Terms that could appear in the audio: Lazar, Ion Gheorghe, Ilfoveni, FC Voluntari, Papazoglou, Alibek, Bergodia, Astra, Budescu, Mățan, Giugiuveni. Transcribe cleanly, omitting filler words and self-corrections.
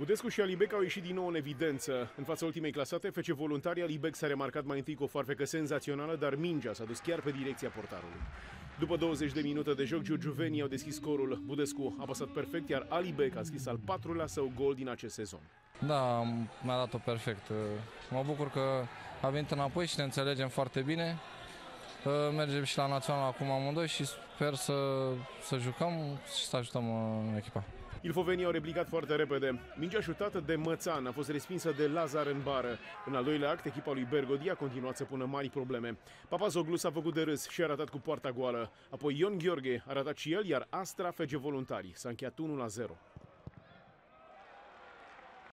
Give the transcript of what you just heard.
Budescu și Alibek au ieșit din nou în evidență. În fața ultimei clasate, FC Voluntari, Alibek s-a remarcat mai întâi cu o farfecă senzațională, dar mingea s-a dus chiar pe direcția portarului. După 20 de minute de joc, Giugiuveni au deschis scorul. Budescu a pasat perfect, iar Alibek a scris al patrulea său gol din acest sezon. Da, mi-a dat-o perfect. Mă bucur că a venit înapoi și ne înțelegem foarte bine. Mergem și la național acum amândoi și sper să jucăm și să ajutăm echipa. Ilfoveni au replicat foarte repede. Mingea șutată de Mățan a fost respinsă de Lazar în bară. În al doilea act, echipa lui Bergodia a continuat să pună mari probleme. Papazoglou s-a făcut de râs și a ratat cu poarta goală. Apoi Ion Gheorghe a ratat și el, iar Astra, FC Voluntari, s-a încheiat 1-0.